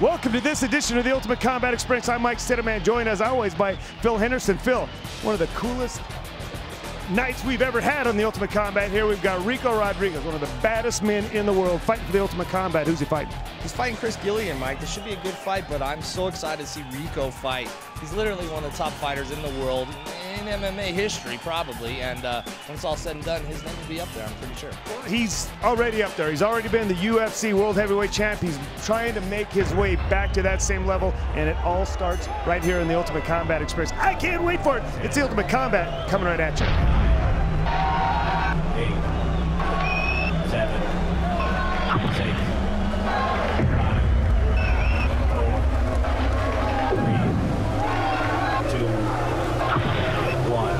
Welcome to this edition of the Ultimate Combat Experience. I'm Mike Sitterman, joined as always by Phil Henderson. Phil, one of the coolest nights we've ever had on the Ultimate Combat. Here we've got Ricco Rodriguez, one of the baddest men in the world, fighting for the Ultimate Combat. Who's he fighting? He's fighting Chris Guillen, Mike. This should be a good fight, but I'm so excited to see Ricco fight. He's literally one of the top fighters in the world, in MMA history, probably. And when it's all said and done, his name will be up there, I'm pretty sure. Well, he's already up there. He's already been the UFC World Heavyweight Champ. He's trying to make his way back to that same level, and it all starts right here in the Ultimate Combat Experience. I can't wait for it. It's the Ultimate Combat coming right at you. 8, 7, 6, 5, 4, 3, 2, 1.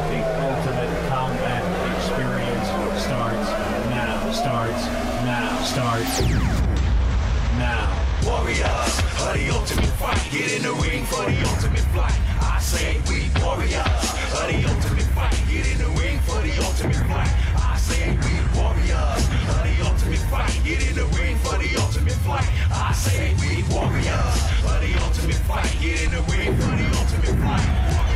The Ultimate Combat Experience starts now, starts now, starts now. Warriors for the ultimate fight. Get in the ring for the ultimate flight. I say we warriors for the ultimate fight. Get in the ring for the ultimate flight. I say we warriors for the ultimate fight. Get in the ring for the ultimate flight. I say we warriors for the ultimate fight. Get in the ring for the ultimate flight.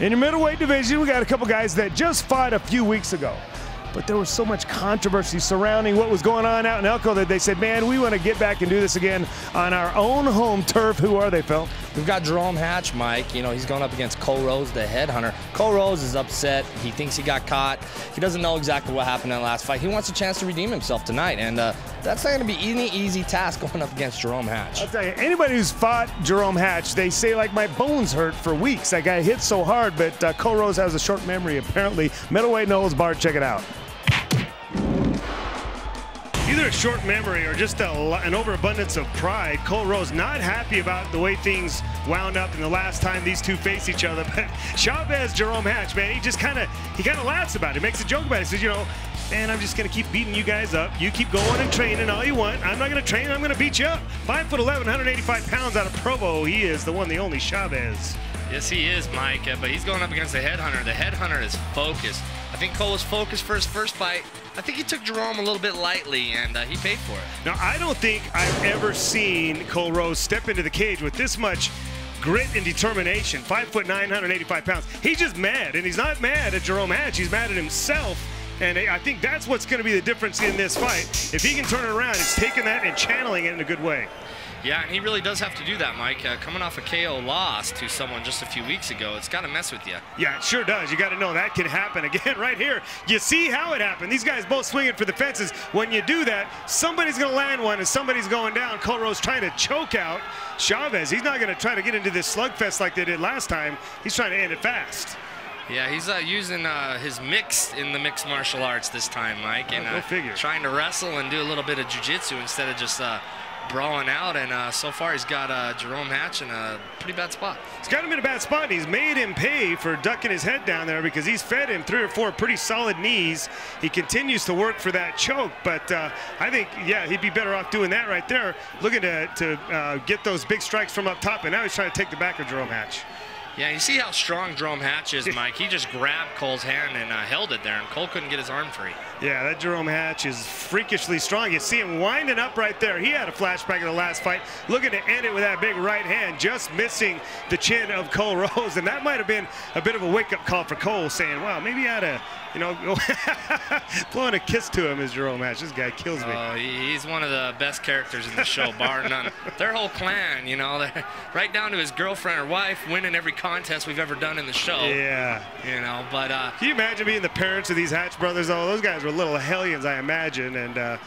In the middleweight division, we got a couple guys that just fought a few weeks ago, but there was so much controversy surrounding what was going on out in Elko that they said, man, we want to get back and do this again on our own home turf. Who are they, Phil? We've got Jerome Hatch, Mike. You know, he's going up against Cole Rose, the headhunter. Cole Rose is upset. He thinks he got caught. He doesn't know exactly what happened in the last fight. He wants a chance to redeem himself tonight, and that's not going to be any easy task going up against Jerome Hatch. I'll tell you, anybody who's fought Jerome Hatch, they say, like, my bones hurt for weeks. I got hit so hard, but Cole Rose has a short memory, apparently. Middleweight, no holds barred. Check it out. Either a short memory or just an overabundance of pride, Cole Rose not happy about the way things wound up in the last time these two faced each other. But Chavez, Jerome Hatch, man, he just kind of laughs about it, makes a joke about it. He says, you know, man, I'm just gonna keep beating you guys up. You keep going and training all you want. I'm not gonna train, I'm gonna beat you up. 5'11", 185 pounds out of Provo. He is the one, the only Chavez. Yes, he is, Mike, but he's going up against the headhunter. The headhunter is focused. I think Cole was focused for his first fight. I think he took Jerome a little bit lightly, and he paid for it. Now, I don't think I've ever seen Cole Rose step into the cage with this much grit and determination. 5'9", 185 pounds. He's just mad, and he's not mad at Jerome Hatch. He's mad at himself, and I think that's what's going to be the difference in this fight. If he can turn it around, he's taking that and channeling it in a good way. Yeah, and he really does have to do that, Mike. Coming off a KO loss to someone just a few weeks ago, it's got to mess with you. Yeah, it sure does. You got to know that can happen again right here. You see how it happened. These guys both swinging for the fences. When you do that, somebody's going to land one and somebody's going down. Cole Rose trying to choke out Chavez. He's not going to try to get into this slugfest like they did last time. He's trying to end it fast. Yeah, he's using his mix in the mixed martial arts this time, Mike. And figure. Trying to wrestle and do a little bit of jiu-jitsu instead of just... brawling out, and so far he's got Jerome Hatch in a pretty bad spot. He's got him in a bad spot, and he's made him pay for ducking his head down there because he's fed him 3 or 4 pretty solid knees. He continues to work for that choke, but I think, yeah, he'd be better off doing that right there, looking to get those big strikes from up top, and now he's trying to take the back of Jerome Hatch. Yeah, you see how strong Jerome Hatch is, Mike. He just grabbed Cole's hand and held it there, and Cole couldn't get his arm free. Yeah, that Jerome Hatch is freakishly strong. You see him winding up right there. He had a flashback of the last fight, looking to end it with that big right hand, just missing the chin of Cole Rose. And that might have been a bit of a wake-up call for Cole, saying, wow, maybe I ought to, you know, blowing a kiss to him is Jerome Hatch. This guy kills me. He's one of the best characters in the show, bar none. Their whole clan, you know, right down to his girlfriend or wife, winning every contest we've ever done in the show. Yeah. You know, but... can you imagine being the parents of these Hatch brothers? Oh, those guys were little hellions, I imagine, and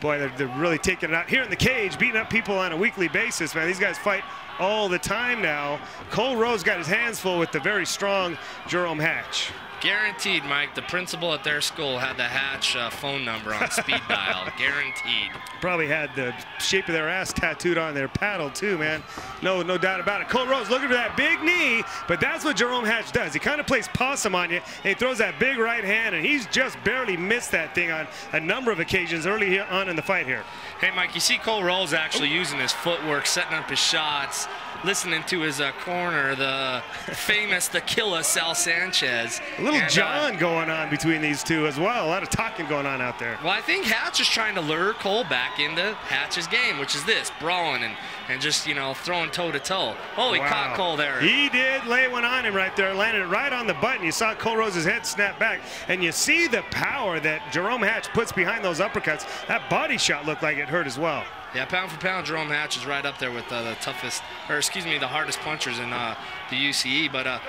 boy, they're really taking it out here in the cage, beating up people on a weekly basis, man. These guys fight all the time now. Cole Rose got his hands full with the very strong Jerome Hatch. Guaranteed, Mike. The principal at their school had the Hatch phone number on speed dial. Guaranteed. Probably had the shape of their ass tattooed on their paddle too, man. No doubt about it. Cole Rose looking for that big knee, but that's what Jerome Hatch does. He kind of plays possum on you, and he throws that big right hand, and he's just barely missed that thing on a number of occasions early on in the fight here. Hey, Mike, you see Cole Rose actually using his footwork, setting up his shots, listening to his corner, the famous, the killer Sal Sanchez. A little John going on between these two as well. A lot of talking going on out there. Well, I think Hatch is trying to lure Cole back into Hatch's game, which is this, brawling and just, you know, throwing toe-to-toe. Oh, he caught Cole there. He did lay one on him right there, landed it right on the button. You saw Cole Rose's head snap back, and you see the power that Jerome Hatch puts behind those uppercuts. That body shot looked like it hurt as well. Yeah, pound for pound, Jerome Hatch is right up there with the toughest, or excuse me, the hardest punchers in the UCE. But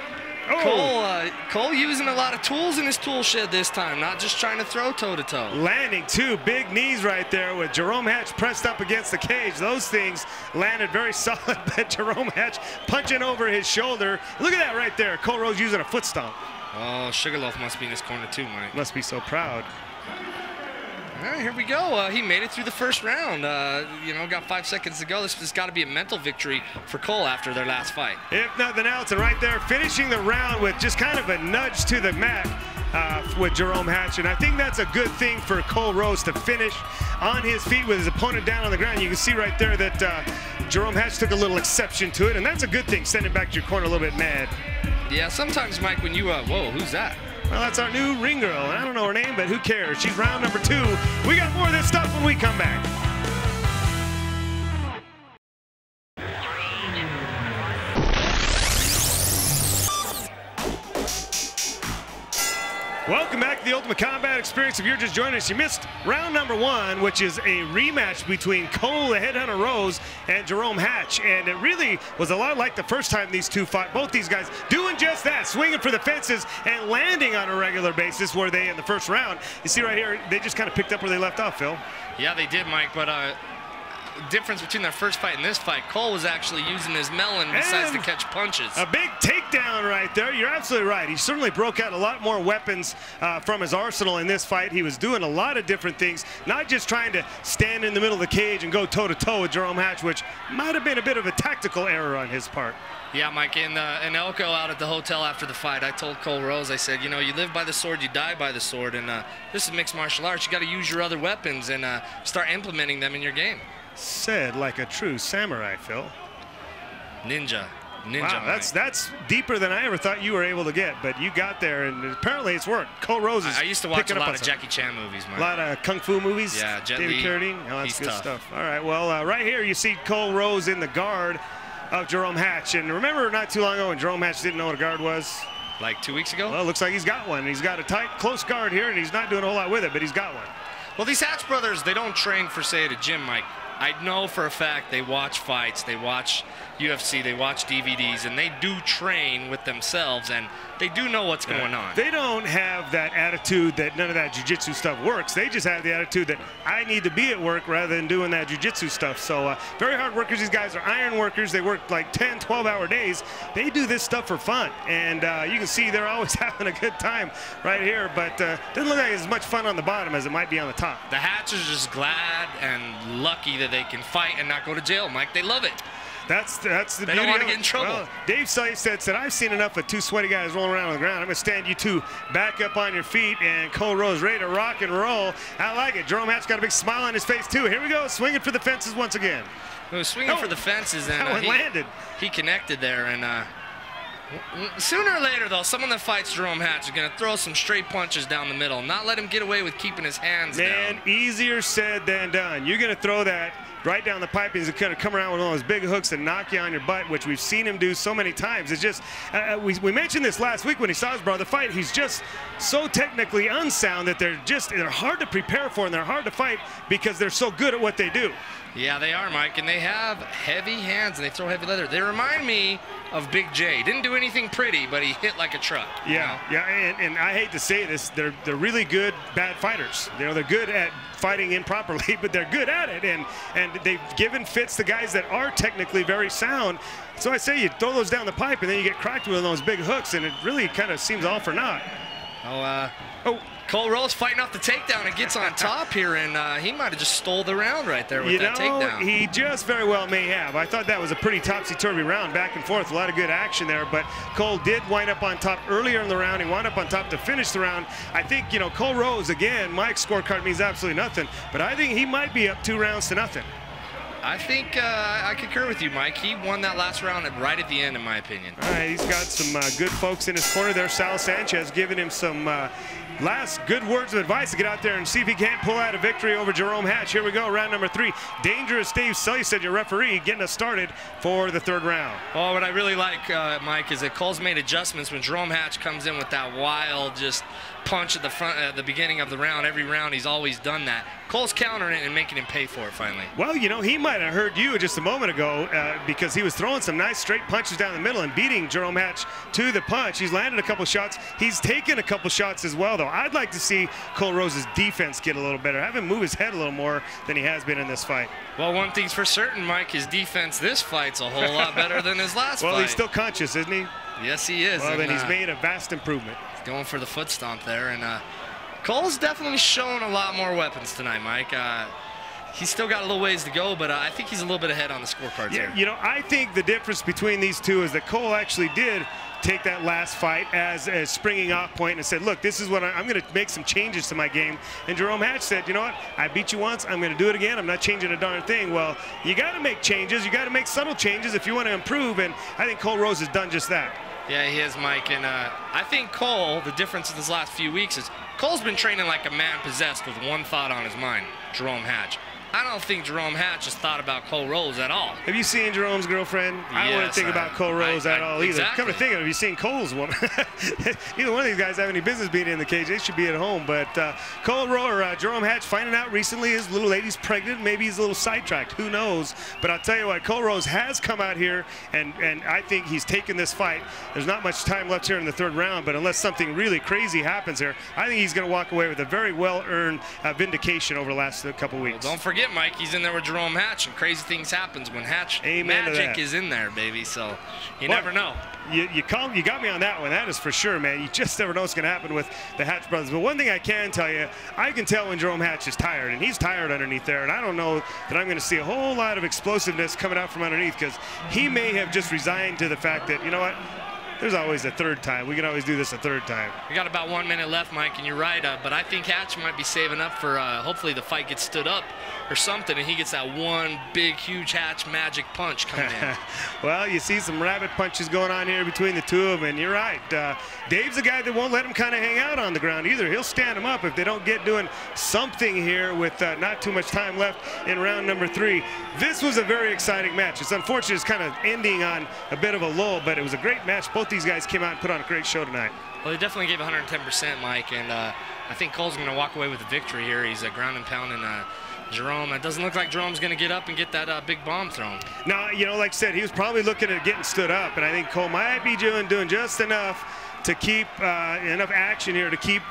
Cole using a lot of tools in his tool shed this time, not just trying to throw toe-to-toe. Landing two big knees right there with Jerome Hatch pressed up against the cage. Those things landed very solid, but Jerome Hatch punching over his shoulder. Look at that right there. Cole Rose using a foot stomp. Oh, Sugarloaf must be in his corner too, Mike. Must be so proud. All right, here we go. He made it through the first round. You know, got 5 seconds to go. This has got to be a mental victory for Cole after their last fight. If nothing else, and right there, finishing the round with just kind of a nudge to the mat with Jerome Hatch. And I think that's a good thing for Cole Rose to finish on his feet with his opponent down on the ground. You can see right there that Jerome Hatch took a little exception to it, and that's a good thing, sending back to your corner a little bit mad. Yeah, sometimes, Mike, when you, whoa, who's that? Well, that's our new ring girl. I don't know her name, but who cares? She's round number 2. We got more of this stuff when we come back. 3, 2, 1. Welcome back to the Ultimate Combat Experience. If you're just joining us, you missed round number 1, which is a rematch between Cole, the Headhunter Rose, and Jerome Hatch. And it really was a lot like the first time these two fought. Both these guys doing just that, swinging for the fences and landing on a regular basis where they in the first round. You see right here, they just kind of picked up where they left off, Phil. Yeah, they did, Mike, but difference between their first fight and this fight, Cole was actually using his melon besides to catch punches. A big takedown right there. You're absolutely right. He certainly broke out a lot more weapons from his arsenal in this fight. He was doing a lot of different things, not just trying to stand in the middle of the cage and go toe-to-toe with Jerome Hatch, which might have been a bit of a tactical error on his part. Yeah, Mike, in Elko out at the hotel after the fight, I told Cole Rose, I said, you know, you live by the sword, you die by the sword, and this is mixed martial arts. You got to use your other weapons and start implementing them in your game. Said like a true samurai, Phil. Ninja. Wow, that's deeper than I ever thought you were able to get, but you got there, and apparently it's worked. Cole Rose is I used to watch a lot of Jackie Chan movies, Mike. A lot of kung fu movies. Yeah, Jet David Lee. Carradine. Oh, that's He's good tough. Stuff. All right, well, right here you see Cole Rose in the guard of Jerome Hatch, and remember not too long ago when Jerome Hatch didn't know what a guard was. Like 2 weeks ago. Well, it looks like he's got one. He's got a tight, close guard here, and he's not doing a whole lot with it, but he's got one. Well, these Hatch brothers, they don't train for say at a gym, Mike. I know for a fact they watch fights, they watch UFC, they watch DVDs, and they do train with themselves, and they do know what's going on. They don't have that attitude that none of that jiu-jitsu stuff works. They just have the attitude that I need to be at work rather than doing that jiu-jitsu stuff. So very hard workers. These guys are iron workers. They work like 10, 12-hour days. They do this stuff for fun, and you can see they're always having a good time right here, but doesn't look like as much fun on the bottom as it might be on the top. The Hatch is just glad and lucky that they can fight and not go to jail, Mike. They love it. That's the beauty. They don't want to get in trouble. Well, Dave Sully said, I've seen enough of two sweaty guys rolling around on the ground. I'm going to stand you two back up on your feet, and Cole Rose ready to rock and roll. I like it. Jerome Hatch got a big smile on his face, too. Here we go, swinging for the fences once again. He was swinging for the fences, and he landed. He connected there, and sooner or later, though, someone that fights Jerome Hatch is going to throw some straight punches down the middle, not let him get away with keeping his hands down. Man, easier said than done. You're going to throw that right down the pipe. He's going to come around with one of those big hooks and knock you on your butt, which we've seen him do so many times. It's just, we mentioned this last week when he saw his brother fight. He's just so technically unsound that they're hard to prepare for, and they're hard to fight because they're so good at what they do. Yeah, they are, Mike, and they have heavy hands, and they throw heavy leather. They remind me of Big J. Didn't do anything pretty, but he hit like a truck. Yeah, you know? and I hate to say this, they're really good bad fighters. You know, they're good at fighting improperly, but they're good at it, and they've given fits to guys that are technically very sound. So I say you throw those down the pipe, and then you get cracked with those big hooks, and it really kind of seems all for naught. Cole Rose fighting off the takedown and gets on top here, and he might have just stole the round right there with that takedown. He just very well may have. I thought that was a pretty topsy-turvy round, back and forth, a lot of good action there, but Cole did wind up on top earlier in the round. He wound up on top to finish the round. I think, you know, Cole Rose, again, Mike's scorecard means absolutely nothing, but I think he might be up 2 rounds to nothing. I think I concur with you, Mike. He won that last round right at the end, in my opinion. All right, he's got some good folks in his corner there. Sal Sanchez giving him some last good words of advice to get out there and see if he can't pull out a victory over Jerome Hatch. Here we go, round number 3. Dangerous Dave Sully, said your referee, getting us started for the 3rd round. Well, what I really like, Mike, is that Cole's made adjustments when Jerome Hatch comes in with that wild, just punch at the front at the beginning of the round. Every round he's always done that. Cole's countering it and making him pay for it finally. Well, you know, he might have heard you just a moment ago because he was throwing some nice straight punches down the middle and beating Jerome Hatch to the punch. He's landed a couple shots. He's taken a couple shots as well, though. I'd like to see Cole Rose's defense get a little better. Have him move his head a little more than he has been in this fight. Well, one thing's for certain, Mike, his defense this fight's a whole lot better than his last fight. Well, he's still conscious, isn't he? Yes, he is. Well, and then he's made a vast improvement. Going for the foot stomp there, and Cole's definitely shown a lot more weapons tonight, Mike. He's still got a little ways to go, but I think he's a little bit ahead on the scorecards here. You know, I think the difference between these two is that Cole actually did take that last fight as a springing off point and said, look, this is what I'm going to make some changes to my game. And Jerome Hatch said, you know what, I beat you once, I'm going to do it again, I'm not changing a darn thing. Well, you got to make changes, you got to make subtle changes if you want to improve, and I think Cole Rose has done just that. Yeah, he is, Mike, and I think Cole, the difference in his last few weeks is Cole's been training like a man possessed with one thought on his mind, Jerome Hatch. I don't think Jerome Hatch has thought about Cole Rose at all. Have you seen Jerome's girlfriend? Yes, I don't want to think about Cole Rose at all either. Exactly. Come to think of it, have you seen Cole's woman? Neither one of these guys have any business being in the cage. They should be at home. But Cole Rose, or Jerome Hatch, finding out recently his little lady's pregnant. Maybe he's a little sidetracked. Who knows? But I'll tell you what, Cole Rose has come out here, and I think he's taken this fight. There's not much time left here in the 3rd round, but unless something really crazy happens here, I think he's going to walk away with a very well-earned vindication over the last couple weeks. Well, don't forget, Mike, he's in there with Jerome Hatch, and crazy things happens when Hatch magic is in there, baby. So you never know. You got me on that one. That is for sure, man. You just never know what's going to happen with the Hatch brothers. But one thing I can tell you, I can tell when Jerome Hatch is tired, and he's tired underneath there. And I don't know that I'm going to see a whole lot of explosiveness coming out from underneath, because he may have just resigned to the fact that, you know what, there's always a 3rd time. We can always do this a 3rd time. We got about 1 minute left, Mike, and you're right. But I think Hatch might be saving up for hopefully the fight gets stood up or something, and he gets that one big, huge Hatch magic punch coming in. Well, you see some rabbit punches going on here between the two of them, and you're right. Dave's the guy that won't let him kind of hang out on the ground either. He'll stand him up if they don't get doing something here with not too much time left in round number 3. This was a very exciting match. It's unfortunate it's kind of ending on a bit of a lull, but it was a great match. Both these guys came out and put on a great show tonight. Well, they definitely gave 110%, Mike, and I think Cole's going to walk away with a victory here. He's ground and pounding Jerome. It doesn't look like Jerome's going to get up and get that big bomb thrown. No, you know, like I said, he was probably looking at getting stood up, and I think Cole might be doing just enough to keep enough action here to keep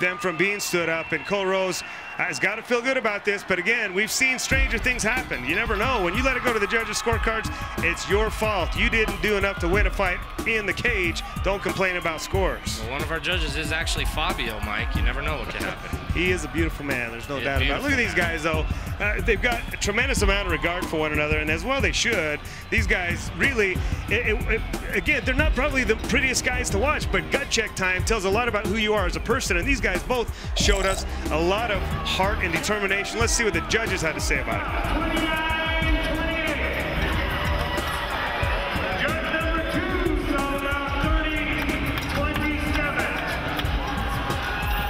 them from being stood up, and Cole Rose has got to feel good about this, but again, we've seen stranger things happen. You never know. When you let it go to the judges' scorecards, it's your fault. You didn't do enough to win a fight in the cage. Don't complain about scores. Well, one of our judges is actually Fabio, Mike. You never know what can happen. He is a beautiful man. There's no doubt about it. Look at these guys, though. They've got a tremendous amount of regard for one another, and as well they should. These guys really, again, they're not probably the prettiest guys to watch, but gut check time tells a lot about who you are as a person, and these guys both showed us a lot of heart and determination. Let's see what the judges had to say about it. 29-28. Judge number 2 sold out 30-27.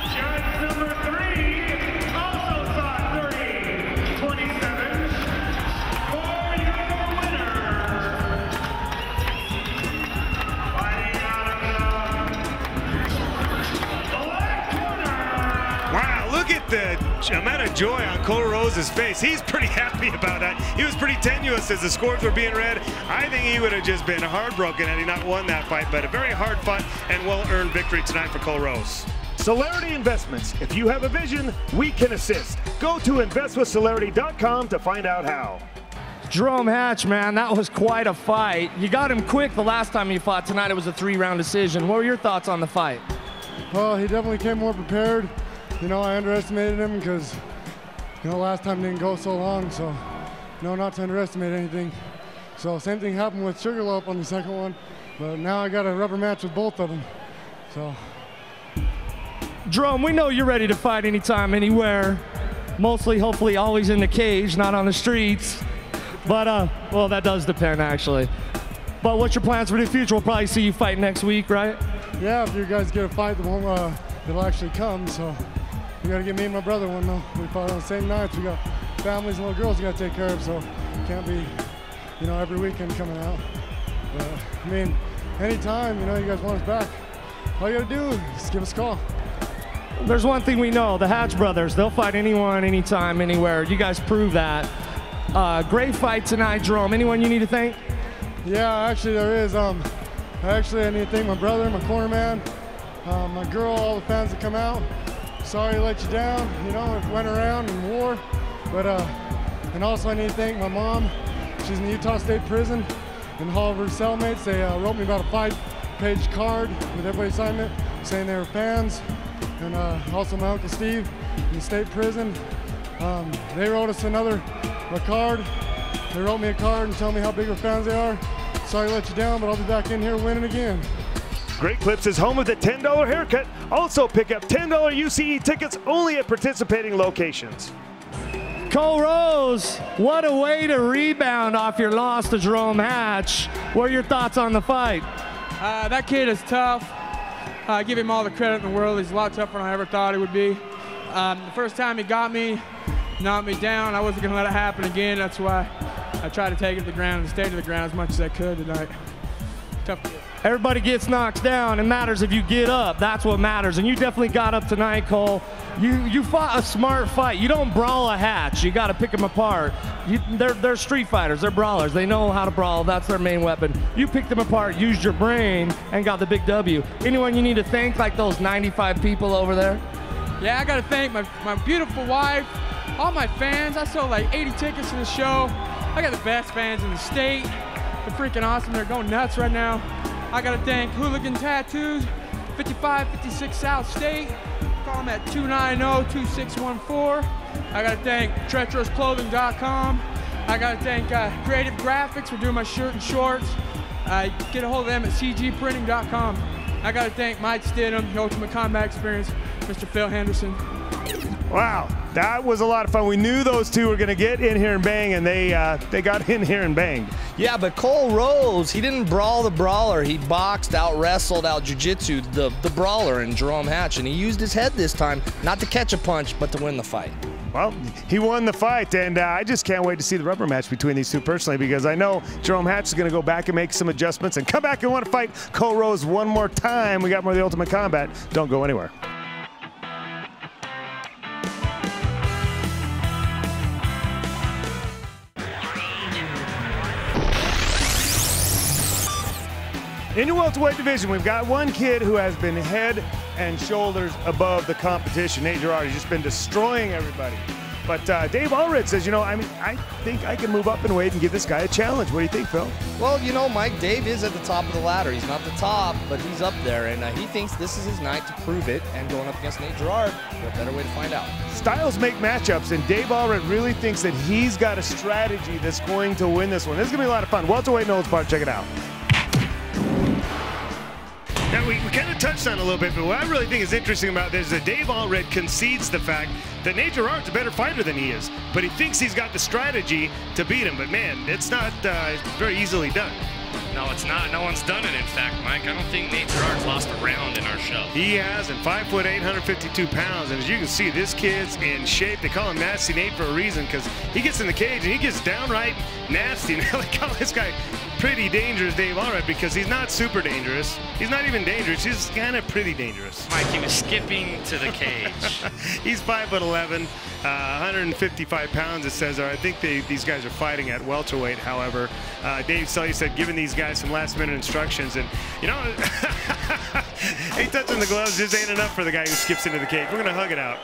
Judge number 3 also saw 30-27. For your winner, fighting out of the black corner. Wow, look at the amount of joy on Cole Rose's face. He's pretty happy about that. He was pretty tenuous as the scores were being read. I think he would have just been heartbroken had he not won that fight, but a very hard-fought and well-earned victory tonight for Cole Rose. Celerity Investments. If you have a vision, we can assist. Go to investwithcelerity.com to find out how. Jerome Hatch, man, that was quite a fight. You got him quick the last time you fought. Tonight it was a 3-round decision. What were your thoughts on the fight? Well, he definitely came more prepared. You know, I underestimated him because, you know, last time didn't go so long, so, you know, not to underestimate anything. So same thing happened with Sugarloaf on the second one, but now I got a rubber match with both of them, so. Jerome, we know you're ready to fight anytime, anywhere. Mostly, hopefully, always in the cage, not on the streets. But, well, that does depend, actually. But what's your plans for the future? We'll probably see you fight next week, right? Yeah, if you guys get a fight, it'll actually come, so. You gotta get me and my brother one, though. We fight on the same nights. We got families and little girls you gotta take care of, so can't be, you know, every weekend coming out. But, I mean, anytime, you know, you guys want us back, all you gotta do is give us a call. There's one thing we know, the Hatch brothers, they'll fight anyone, anytime, anywhere. You guys prove that. Great fight tonight, Jerome. Anyone you need to thank? Yeah, actually there is. I need to thank my brother, my corner man, my girl, all the fans that come out. Sorry to let you down, you know, it went around and wore. But, and also I need to thank my mom. She's in the Utah State Prison, and all of her cellmates, they wrote me about a five-page card with everybody signing it, saying they were fans. And also my Uncle Steve in the state prison. They wrote us a card. They wrote me a card and told me how big of fans they are. Sorry to let you down, but I'll be back in here winning again. Great Clips is home of the $10 haircut. Also pick up $10 UCE tickets only at participating locations. Cole Rose, what a way to rebound off your loss to Jerome Hatch. What are your thoughts on the fight? That kid is tough. I give him all the credit in the world. He's a lot tougher than I ever thought he would be. The first time he got me, knocked me down, I wasn't gonna let it happen again. That's why I tried to take it to the ground and stay to the ground as much as I could tonight. Tough kid. Everybody gets knocked down. It matters if you get up. That's what matters. And you definitely got up tonight, Cole. You fought a smart fight. You don't brawl a Hatch. You got to pick them apart. They're street fighters. They're brawlers. They know how to brawl. That's their main weapon. You picked them apart, used your brain, and got the big W. Anyone you need to thank, like those 95 people over there? Yeah, I got to thank my beautiful wife, all my fans. I sold like 80 tickets to the show. I got the best fans in the state. They're freaking awesome. They're going nuts right now. I got to thank Hooligan Tattoos, 5556 South State. Call them at 290-2614. I got to thank TreacherousClothing.com. I got to thank Creative Graphics for doing my shirt and shorts. Get a hold of them at CGPrinting.com. I got to thank Mike Sitterman, the Ultimate Combat Experience, Mr. Phil Henderson. Wow, that was a lot of fun. We knew those two were going to get in here and bang, and they got in here and banged. Yeah, but Cole Rose, he didn't brawl the brawler. He boxed, out-wrestled, out-jiu-jitsued the brawler in Jerome Hatch, and he used his head this time, not to catch a punch, but to win the fight. Well, he won the fight, and I just can't wait to see the rubber match between these two personally, because I know Jerome Hatch is going to go back and make some adjustments and come back and want to fight Cole Rose one more time. We got more of the Ultimate Combat. Don't go anywhere. In the welterweight division, we've got one kid who has been head and shoulders above the competition. Nate Gerard has just been destroying everybody. But Dave Allred says, you know, I mean, I think I can move up in weight and give this guy a challenge. What do you think, Phil? Well, you know, Mike, Dave is at the top of the ladder. He's not the top, but he's up there, and he thinks this is his night to prove it. And going up against Nate Gerard, what better way to find out? Styles make matchups, and Dave Allred really thinks that he's got a strategy that's going to win this one. This is going to be a lot of fun. Welterweight and old spot, check it out. Now, we kind of touched on a little bit, but what I really think is interesting about this is that Dave Allred concedes the fact that Nate Gerard's a better fighter than he is, but he thinks he's got the strategy to beat him. But, man, it's not very easily done. No, it's not. No one's done it, in fact, Mike. I don't think Nate Gerard's lost a round in our show. He hasn't. 5 foot 8, 152 pounds, and as you can see, this kid's in shape. They call him Nasty Nate for a reason, because he gets in the cage, and he gets downright nasty. Now they call this guy Pretty Dangerous Dave Allred, because he's not super dangerous. He's not even dangerous. He's kind of pretty dangerous. Mike, he was skipping to the cage. He's 5'11", 155 pounds, it says. I think these guys are fighting at welterweight, however. Dave Sully said, giving these guys some last-minute instructions, and, you know, 8 touching the gloves just ain't enough for the guy who skips into the cage. We're going to hug it out.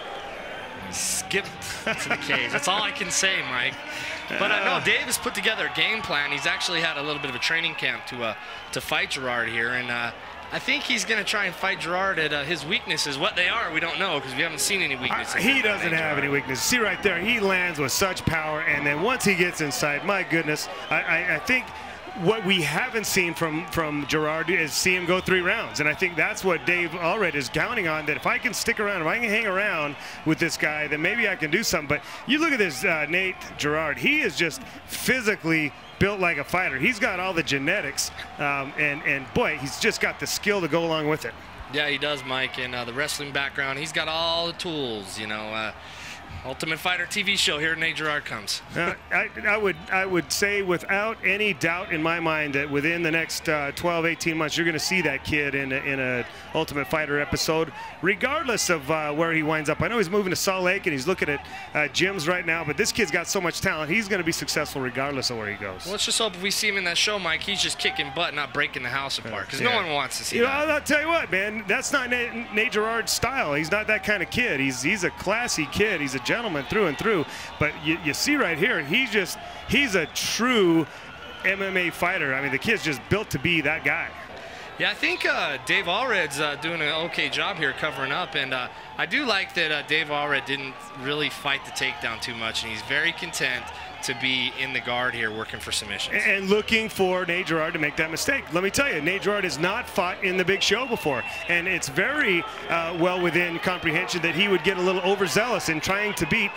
Skip to the cage. That's all I can say, Mike. But no, Dave has put together a game plan. He's actually had a little bit of a training camp to fight Gerard here, and I think he's going to try and fight Gerard at his weaknesses. What they are, we don't know, because we haven't seen any weaknesses. He doesn't have any weaknesses. See right there, he lands with such power, and then once he gets inside, my goodness, I think what we haven't seen from Gerard is see him go 3 rounds, and I think that's what Dave Allred is counting on, that if I can stick around, if I can hang around with this guy, then maybe I can do something. But you look at this Nate Gerard, he is just physically built like a fighter. He's got all the genetics, and boy, he's just got the skill to go along with it. Yeah, he does, Mike, and the wrestling background, he's got all the tools, you know. Ultimate Fighter TV show, here Nate Gerard comes. I would say without any doubt in my mind that within the next 12, 18 months, you're going to see that kid in a Ultimate Fighter episode, regardless of where he winds up. I know he's moving to Salt Lake and he's looking at gyms right now, but this kid's got so much talent, he's going to be successful regardless of where he goes. Well, let's just hope if we see him in that show, Mike, he's just kicking butt, not breaking the house apart, because no one wants to see that. I'll tell you what, man, that's not Nate Gerard's style. He's not that kind of kid. He's a classy kid. He's a gentleman through and through, but you see right here, he's a true MMA fighter. I mean, the kid's just built to be that guy. Yeah, I think Dave Allred's doing an okay job here covering up, and I do like that Dave Allred didn't really fight the takedown too much, and he's very content to be in the guard here working for submissions. And looking for Nate Gerard to make that mistake. Let me tell you, Nate Gerard has not fought in the big show before, and it's very well within comprehension that he would get a little overzealous in trying to beat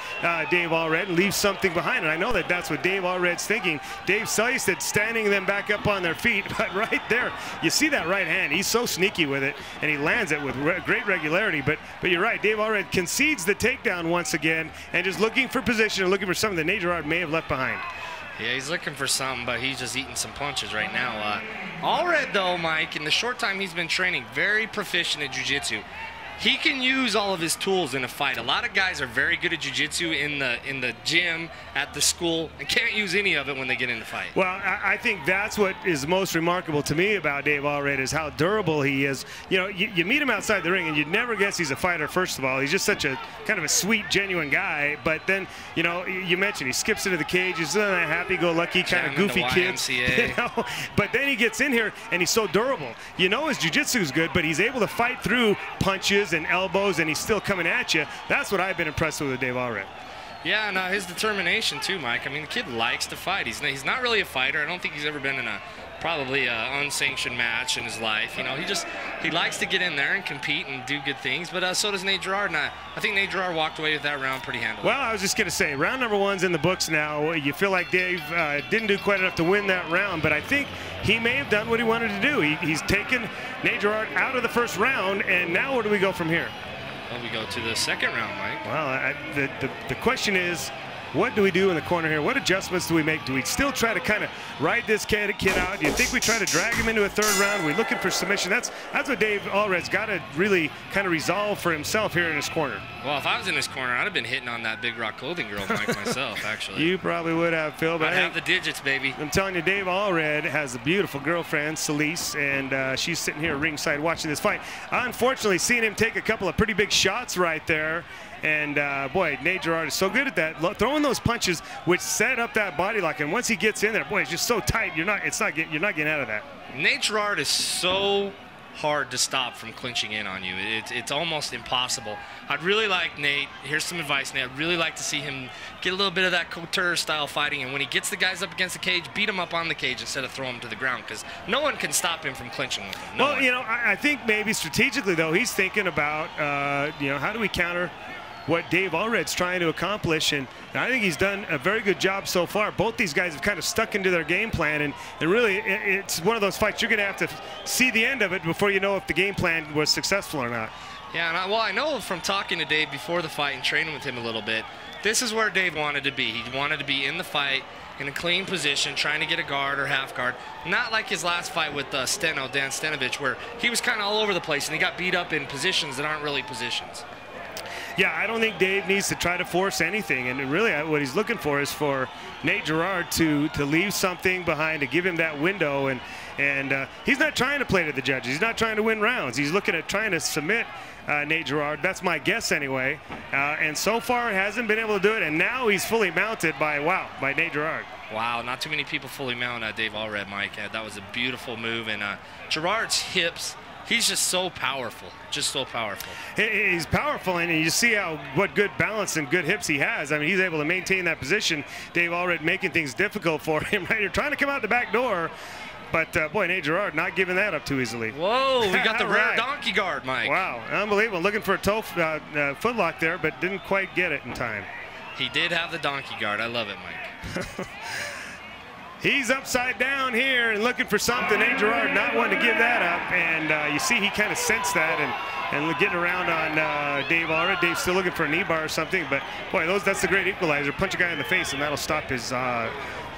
Dave Allred and leave something behind. And I know that that's what Dave Allred's thinking. Dave Sully said standing them back up on their feet, but right there, you see that right hand. He's so sneaky with it, and he lands it with great regularity. But you're right, Dave Allred concedes the takedown once again and just looking for position and looking for something that Nate Gerard may have left behind. Yeah, he's looking for something, but he's just eating some punches right now. Allred, though, Mike, in the short time he's been training, very proficient at jiu-jitsu. He can use all of his tools in a fight. A lot of guys are very good at jiu-jitsu in the gym, at the school, and can't use any of it when they get in a fight. Well, I think that's what is most remarkable to me about Dave Allred is how durable he is. You know, you meet him outside the ring, and you'd never guess he's a fighter, first of all. He's just such a kind of a sweet, genuine guy. But then, you know, you mentioned he skips into the cage. He's a happy-go-lucky kind of goofy kid. You know? But then he gets in here, and he's so durable. You know his jiu-jitsu is good, but he's able to fight through punches and elbows, and he's still coming at you. That's what I've been impressed with Dave Allred. Yeah, and his determination too, Mike. I mean, the kid likes to fight. He's not really a fighter. I don't think he's ever been in a probably unsanctioned match in his life. You know, he likes to get in there and compete and do good things, but so does Nate Gerard, and I think Nate Gerard walked away with that round pretty handily. Well, I was just gonna say, round number one's in the books now. You feel like Dave didn't do quite enough to win that round, but I think he may have done what he wanted to do. He's taken Nate Gerard out of the first round, and now where do we go from here? Well, we go to the second round, Mike. Well, the question is, what do we do in the corner here? What adjustments do we make? Do we still try to kind of ride this kid out? Do you think we try to drag him into a third round? Are we looking for submission? That's what Dave Allred's got to really kind of resolve for himself here in his corner. Well, if I was in his corner, I'd have been hitting on that Big Rock Clothing girl, Mike, myself, actually. You probably would have, Phil. But I'd have the digits, baby. I'm telling you, Dave Allred has a beautiful girlfriend, Celise, and she's sitting here ringside watching this fight. Unfortunately, seeing him take a couple of pretty big shots right there. And boy, Nate Gerard is so good at that, throwing those punches, which set up that body lock. And once he gets in there, boy, it's just so tight. You're not getting out of that. Nate Gerard is so hard to stop from clinching in on you. It's almost impossible. I'd really like Nate. Here's some advice, Nate. I'd really like to see him get a little bit of that couture style fighting. And when he gets the guys up against the cage, beat him up on the cage instead of throw him to the ground, because no one can stop him from clinching with him. Well, you know, I think maybe strategically though, he's thinking about you know, how do we counter what Dave Allred's trying to accomplish, and I think he's done a very good job so far. Both these guys have kind of stuck into their game plan, and really it's one of those fights you're gonna have to see the end of it before you know if the game plan was successful or not. Yeah, and I know from talking to Dave before the fight and training with him a little bit, this is where Dave wanted to be. He wanted to be in the fight, in a clean position, trying to get a guard or half guard. Not like his last fight with Dan Stenovich, where he was kind of all over the place and he got beat up in positions that aren't really positions. Yeah, I don't think Dave needs to try to force anything, and really what he's looking for is for Nate Gerard to leave something behind, to give him that window, and he's not trying to play to the judges. He's not trying to win rounds. He's looking at trying to submit Nate Gerard. That's my guess anyway, and so far hasn't been able to do it, and now he's fully mounted by Nate Gerard. Wow, not too many people fully mount Dave Allred, Mike. That was a beautiful move, and Gerard's hips, He's just so powerful, He's powerful, and you see what good balance and good hips he has. I mean, he's able to maintain that position. Dave Allred making things difficult for him right here, trying to come out the back door. But, boy, Nate Gerard not giving that up too easily. Whoa, we got the rare donkey guard, Mike. Wow, unbelievable. Looking for a toe footlock there, but didn't quite get it in time. He did have the donkey guard. I love it, Mike. He's upside down here and looking for something. Nate Gerard not wanting to give that up. And you see he kind of sensed that and getting around on Dave Allred. Dave's still looking for a knee bar or something. But, boy, that's the great equalizer. Punch a guy in the face, and that'll stop his...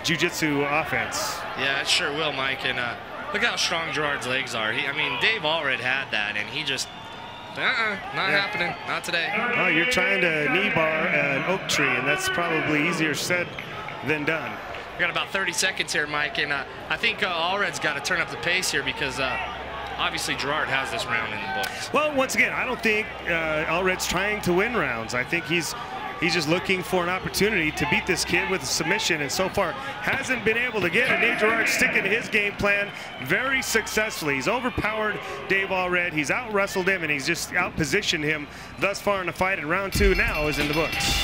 jiu-jitsu offense. Yeah, it sure will, Mike. And look how strong Gerard's legs are. I mean, Dave Allred had that, and he just, not happening, not today. Oh, you're trying to knee bar an oak tree, and that's probably easier said than done. We got about 30 seconds here, Mike, and I think Allred's got to turn up the pace here because obviously Gerard has this round in the books. Well, once again, I don't think Allred's trying to win rounds. I think he's just looking for an opportunity to beat this kid with a submission, and so far hasn't been able to get it. Nate Gerard sticking to his game plan very successfully. He's overpowered Dave Allred. He's out-wrestled him, and he's just out-positioned him thus far in the fight, and round two now is in the books.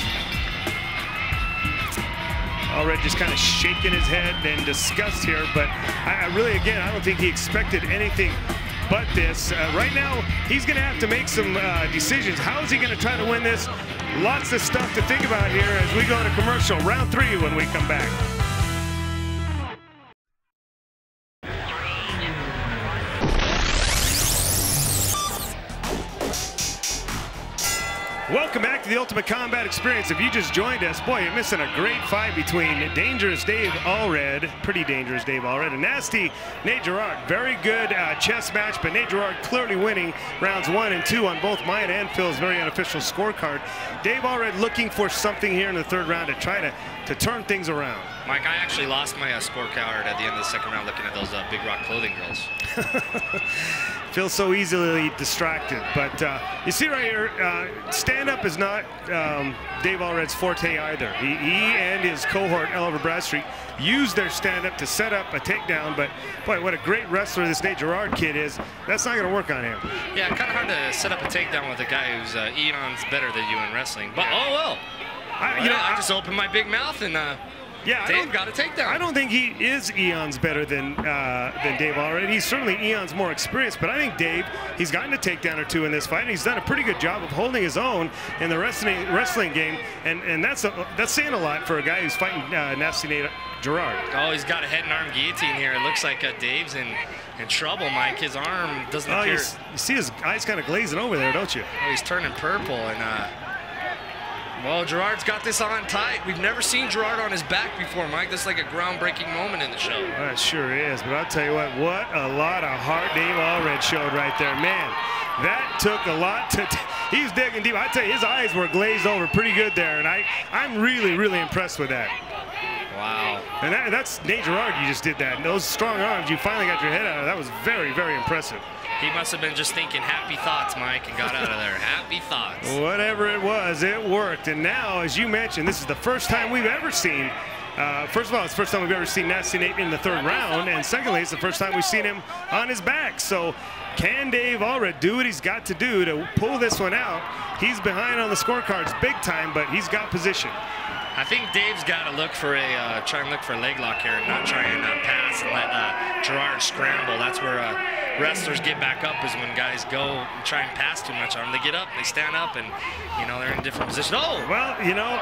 Allred just kind of shaking his head in disgust here, but I really, again, I don't think he expected anything but this. Right now, he's going to have to make some decisions. How is he going to try to win this? Lots of stuff to think about here as we go to commercial. Round three when we come back. Welcome back to the Ultimate Combat Experience. If you just joined us, boy, you're missing a great fight between Dangerous Dave Allred, pretty Dangerous Dave Allred, and Nasty Nate Gerard. Very good chess match, but Nate Gerard clearly winning rounds 1 and 2 on both mine and Phil's very unofficial scorecard. Dave Allred looking for something here in the third round to try to turn things around. Mike, I actually lost my scorecard at the end of the second round looking at those Big Rock Clothing girls. Feels so easily distracted, but you see right here, stand-up is not Dave Allred's forte either. He and his cohort, Oliver Bradstreet, used their stand-up to set up a takedown, but boy, what a great wrestler this Nate Gerard kid is. That's not gonna work on him. Yeah, kind of hard to set up a takedown with a guy who's eons better than you in wrestling, but yeah. Oh well. I just opened my big mouth and yeah, Dave got a takedown. I don't think he is eons better than Dave Allred. He's certainly eons more experienced, but I think Dave, he's gotten a takedown or two in this fight, and he's done a pretty good job of holding his own in the wrestling game, and that's saying a lot for a guy who's fighting Nasty Nate Gerard. Oh, he's got a head and arm guillotine here. It looks like Dave's in trouble, Mike. His arm doesn't appear. You see his eyes kind of glazing over there, don't you? Oh, he's turning purple, and... well, Gerard's got this on tight. We've never seen Gerard on his back before, Mike. That's like a groundbreaking moment in the show. Well, it sure is, but I'll tell you what a lot of heart Dave Allred showed right there. Man, that took a lot to... He's digging deep. I tell you, his eyes were glazed over pretty good there, and I'm really, really impressed with that. Wow. And that's Nate Gerard, you just did that. And those strong arms, you finally got your head out of. That was very, very impressive. He must have been just thinking happy thoughts, Mike, and got out of there. Happy thoughts. Whatever it was, it worked. And now, as you mentioned, this is the first time we've ever seen, first of all, it's the first time we've ever seen Nasty Nate in the third round, and secondly, it's the first time we've seen him on his back. So can Dave Allred do what he's got to do to pull this one out? He's behind on the scorecards big time, but he's got position. I think Dave's got to look for a try and look for a leg lock here and not try and pass and let Gerard scramble. That's where wrestlers get back up, is when guys go and try and pass too much on them. They get up, they stand up, and you know they're in different positions. Oh, well, you know,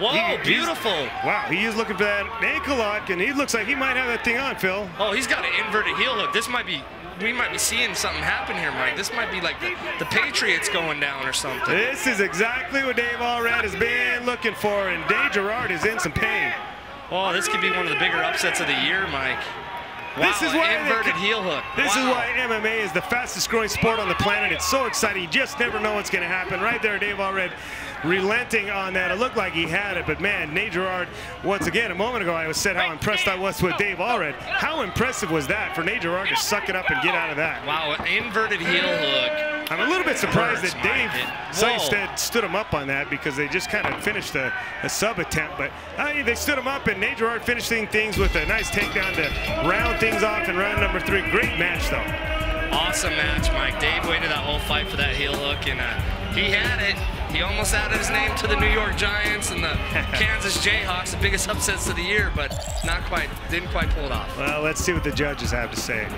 whoa, beautiful! Wow, he is looking for that ankle lock, and he looks like he might have that thing on, Phil. Oh, he's got an inverted heel hook. This might be. We might be seeing something happen here, Mike. This might be like the Patriots going down or something. This is exactly what Dave Allred has been looking for, and Dave Gerard is in some pain. Oh, this could be one of the bigger upsets of the year, Mike. Wow, this is why inverted heel hook. This is why MMA is the fastest growing sport on the planet. It's so exciting. You just never know what's going to happen. Right there, Dave Allred relenting on that. It looked like he had it, but man, Nate Gerard, once again, a moment ago I said how impressed I was with Dave Allred. How impressive was that for Nate Gerard to suck it up and get out of that? Wow, an inverted heel hook. I'm a little bit surprised that Dave Seinstead stood him up on that, because they just kind of finished a sub attempt, but they stood him up, and Nate Gerard finishing things with a nice takedown to round things off in round number 3. Great match, though. Awesome match, Mike. Dave waited that whole fight for that heel hook, and he had it. He almost added his name to the New York Giants and the Kansas Jayhawks, the biggest upsets of the year, but not quite, didn't quite pull it off. Well, let's see what the judges have to say.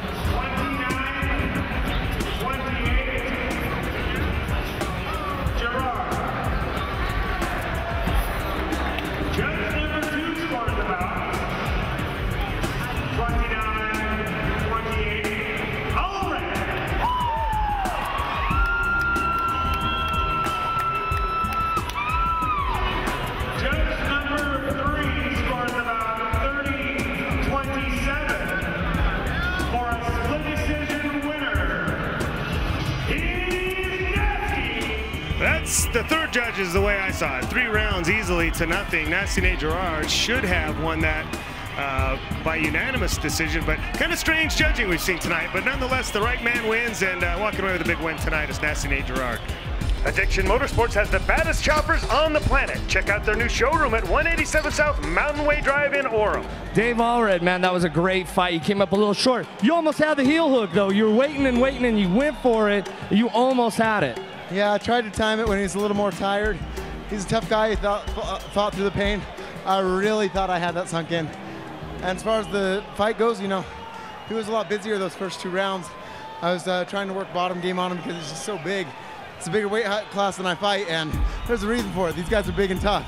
The third judge is the way I saw it. 3 rounds easily to nothing. Nate Gerard should have won that by unanimous decision, but kind of strange judging we've seen tonight. But nonetheless, the right man wins, and walking away with a big win tonight is Nate Gerard. Addiction Motorsports has the baddest choppers on the planet. Check out their new showroom at 187 South Mountain Way Drive in Orem. Dave Allred, man, that was a great fight. You came up a little short. You almost had the heel hook, though. You were waiting and waiting, and you went for it. You almost had it. Yeah, I tried to time it when he's a little more tired. He's a tough guy. He thought through the pain. I really thought I had that sunk in. And as far as the fight goes, you know, he was a lot busier those first 2 rounds. I was trying to work bottom game on him because he's just so big. It's a bigger weight class than I fight, and there's a reason for it. These guys are big and tough.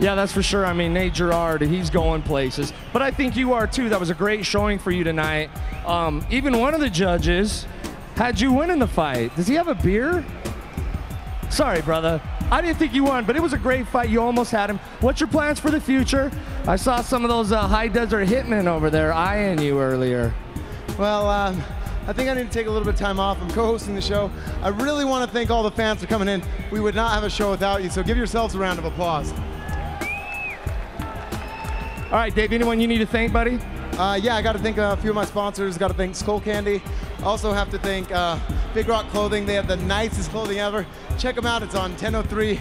Yeah, that's for sure. I mean, Nate Gerard, he's going places. But I think you are, too. That was a great showing for you tonight. Even one of the judges had you win in the fight. Does he have a beer? Sorry, brother. I didn't think you won, but it was a great fight. You almost had him. What's your plans for the future? I saw some of those high desert hitmen over there eyeing you earlier. Well, I think I need to take a little bit of time off. I'm co-hosting the show. I really want to thank all the fans for coming in. We would not have a show without you, so give yourselves a round of applause. All right, Dave, anyone you need to thank, buddy? Yeah, I got to thank a few of my sponsors. Got to thank Skullcandy. Also have to thank Big Rock Clothing. They have the nicest clothing ever. Check them out. It's on 1003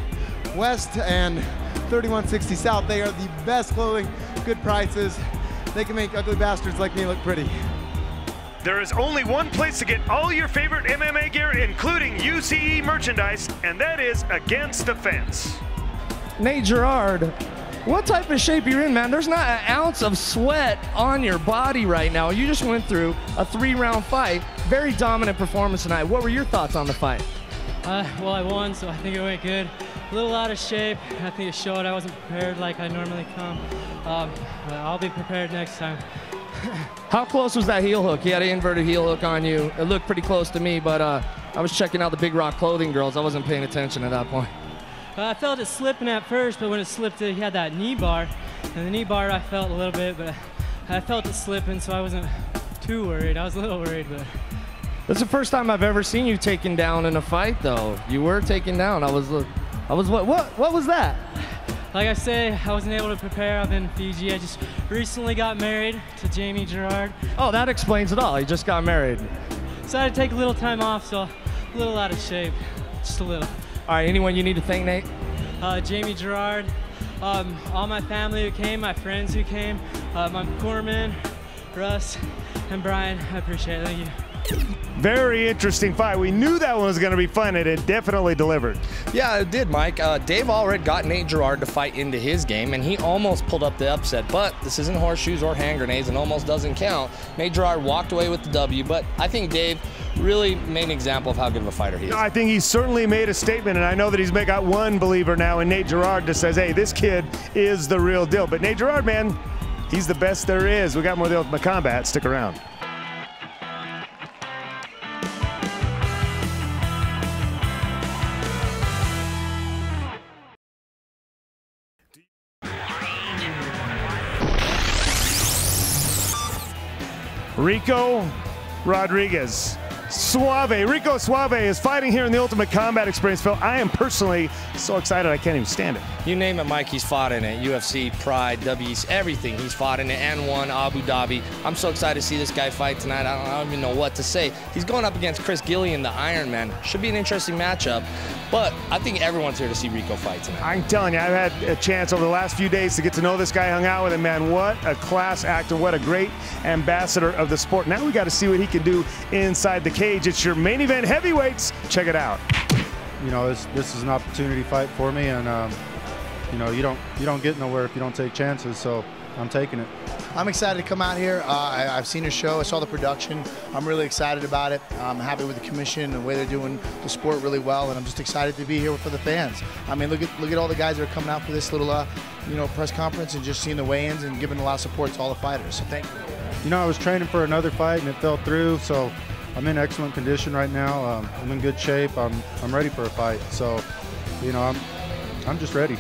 West and 3160 South. They are the best clothing, good prices. They can make ugly bastards like me look pretty. There is only one place to get all your favorite MMA gear, including UCE merchandise, and that is Against the Fence. Nate Gerard, what type of shape you're in, man? There's not an ounce of sweat on your body right now. You just went through a 3-round fight. Very dominant performance tonight. What were your thoughts on the fight? Well, I won, so I think it went good. A little out of shape. I think it showed I wasn't prepared like I normally come. But I'll be prepared next time. How close was that heel hook? He had an inverted heel hook on you. It looked pretty close to me, but I was checking out the Big Rock Clothing girls. I wasn't paying attention at that point. I felt it slipping at first, but when it slipped, he had that knee bar. And the knee bar I felt a little bit, but I felt it slipping, so I wasn't too worried. I was a little worried, but. That's the first time I've ever seen you taken down in a fight, though. You were taken down. What was that? Like I say, I wasn't able to prepare. I've been in Fiji. I just recently got married to Jamie Gerard. Oh, that explains it all. He just got married. Decided to take a little time off, so a little out of shape, just a little. All right, anyone you need to thank, Nate? Jamie Gerard, all my family who came, my friends who came, my Corman, Russ, and Brian. I appreciate it. Thank you. Very interesting fight. We knew that one was going to be fun, and it definitely delivered. Yeah, it did, Mike. Dave Allred got Nate Gerard to fight into his game, and he almost pulled up the upset, but this isn't horseshoes or hand grenades and almost doesn't count. Nate Gerard walked away with the W, but I think Dave really made an example of how good of a fighter he is. I think he certainly made a statement, and I know that he's got one believer now in Nate Gerard that says, hey, this kid is the real deal. But Nate Gerard, man, he's the best there is. We got more of the Ultimate Combat. Stick around. Ricco Rodriguez. Suave. Ricco Suave is fighting here in the Ultimate Combat Experience. Phil, I am personally so excited I can't even stand it. You name it, Mike, he's fought in it. UFC, Pride, WEC, everything. He's fought in it and won Abu Dhabi. I'm so excited to see this guy fight tonight. I don't even know what to say. He's going up against Chris Guillen, the Iron Man. Should be an interesting matchup. But I think everyone's here to see Ricco fight tonight. I'm telling you, I've had a chance over the last few days to get to know this guy, hung out with him, man. What a class act and what a great ambassador of the sport. Now we got to see what he can do inside the cage. It's your main event heavyweights. Check it out. You know, this is an opportunity fight for me, and you know, you don't get nowhere if you don't take chances. So I'm taking it. I'm excited to come out here. I've seen his show. I saw the production. I'm really excited about it. I'm happy with the commission and the way they're doing the sport really well, and I'm just excited to be here for the fans. I mean, look at all the guys that are coming out for this little you know, press conference, and just seeing the weigh-ins and giving a lot of support to all the fighters. So thank you. You know, I was training for another fight and it fell through, so I'm in excellent condition right now. I'm in good shape. I'm ready for a fight. So, you know, I'm just ready.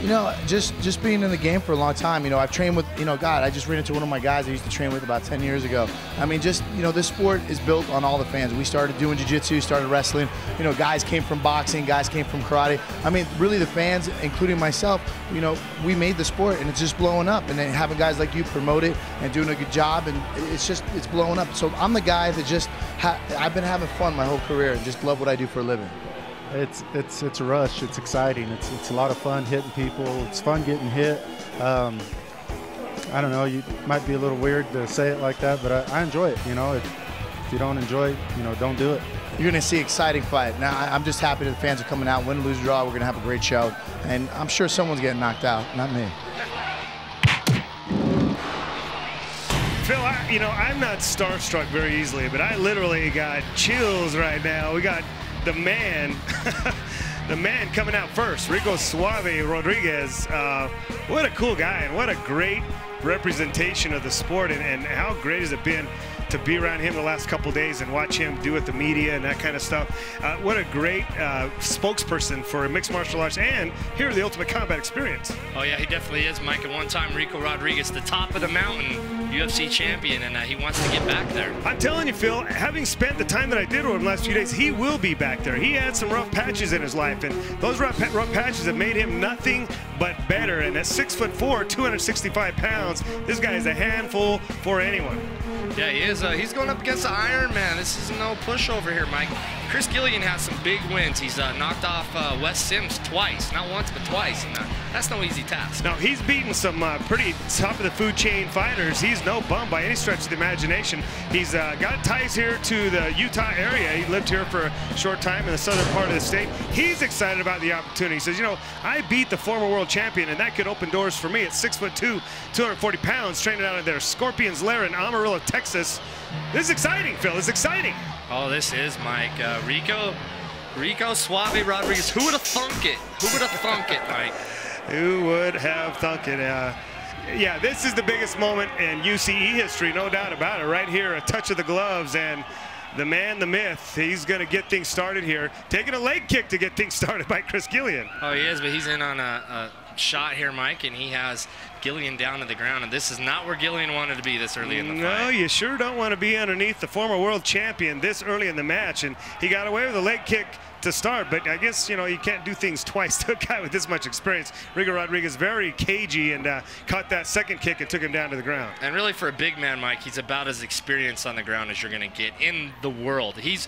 You know, just being in the game for a long time, you know, I've trained with, you know, God, I just ran into one of my guys I used to train with about 10 years ago. I mean, just, you know, this sport is built on all the fans. We started doing jiu-jitsu, started wrestling. You know, guys came from boxing, guys came from karate. I mean, really the fans, including myself, you know, we made the sport, and it's just blowing up. And then having guys like you promote it and doing a good job, and it's blowing up. So I'm the guy that just, I've been having fun my whole career and just love what I do for a living. It's a rush. It's exciting. It's a lot of fun hitting people. It's fun getting hit. I don't know. You might be a little weird to say it like that, but I enjoy it. You know, if you don't enjoy it, you know, don't do it. You're going to see an exciting fight. Now, I'm just happy that the fans are coming out. Win, lose, draw. We're going to have a great show, and I'm sure someone's getting knocked out. Not me. Phil, you know, I'm not starstruck very easily, but I literally got chills right now. We got the man, the man coming out first, Ricco Suave Rodriguez. What a cool guy, and what a great representation of the sport, and how great has it been to be around him the last couple days and watch him do with the media and that kind of stuff. What a great spokesperson for mixed martial arts, and here the Ultimate Combat Experience. Oh yeah, he definitely is, Mike. At one time, Ricco Rodriguez, the top of the mountain UFC champion, and he wants to get back there. I'm telling you, Phil, having spent the time that I did with him the last few days, he will be back there. He had some rough patches in his life, and those rough patches have made him nothing but better. And at 6'4", 265 pounds, this guy is a handful for anyone. Yeah, he is. He's going up against the Iron Man. This is no pushover here, Mike. Chris Guillen has some big wins. He's knocked off Wes Sims twice, not once, but twice. And that's no easy task. Now, he's beaten some pretty top-of-the-food-chain fighters. He's no bum by any stretch of the imagination. He's got ties here to the Utah area. He lived here for a short time in the southern part of the state. He's excited about the opportunity. He says, you know, I beat the former world champion, and that could open doors for me at 6'2", 240 pounds, training out of their Scorpions Lair in Amarillo, Texas. This is exciting, Phil. It's exciting. Oh, this is, Mike. Ricco Suave Rodriguez. Who would have thunk it? Who would have thunk it, Mike? Who would have thunk it? Yeah, this is the biggest moment in UCE history, no doubt about it. Right here, a touch of the gloves, and the man, the myth, he's going to get things started here. Taking a leg kick to get things started by Chris Guillen. Oh, he is, but he's in on a shot here, Mike, and he has Guillen down to the ground, and this is not where Guillen wanted to be this early in the fight. No, you sure don't want to be underneath the former world champion this early in the match, and he got away with a leg kick to start, but I guess, you know, you can't do things twice to a guy with this much experience. Ricco Rodriguez very cagey, and caught that second kick and took him down to the ground. And really for a big man, Mike, he's about as experienced on the ground as you're going to get in the world. He's